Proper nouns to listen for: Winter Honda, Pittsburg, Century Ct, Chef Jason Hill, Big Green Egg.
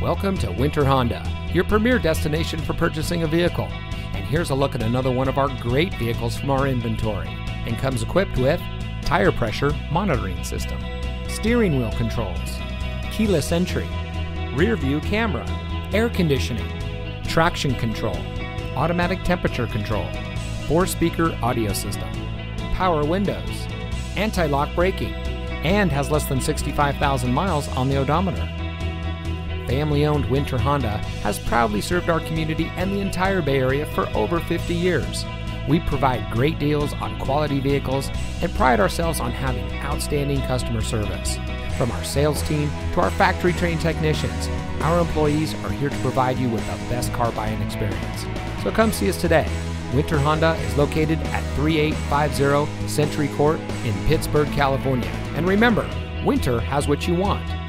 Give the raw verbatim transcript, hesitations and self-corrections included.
Welcome to Winter Honda, your premier destination for purchasing a vehicle. And here's a look at another one of our great vehicles from our inventory, and comes equipped with tire pressure monitoring system, steering wheel controls, keyless entry, rear view camera, air conditioning, traction control, automatic temperature control, four-speaker audio system, power windows, anti-lock braking, and has less than sixty-five thousand miles on the odometer. Family-owned Winter Honda has proudly served our community and the entire Bay Area for over fifty years. We provide great deals on quality vehicles and pride ourselves on having outstanding customer service. From our sales team to our factory-trained technicians, our employees are here to provide you with the best car buying experience. So come see us today. Winter Honda is located at thirty-eight fifty Century Court in Pittsburg, California. And remember, winter has what you want.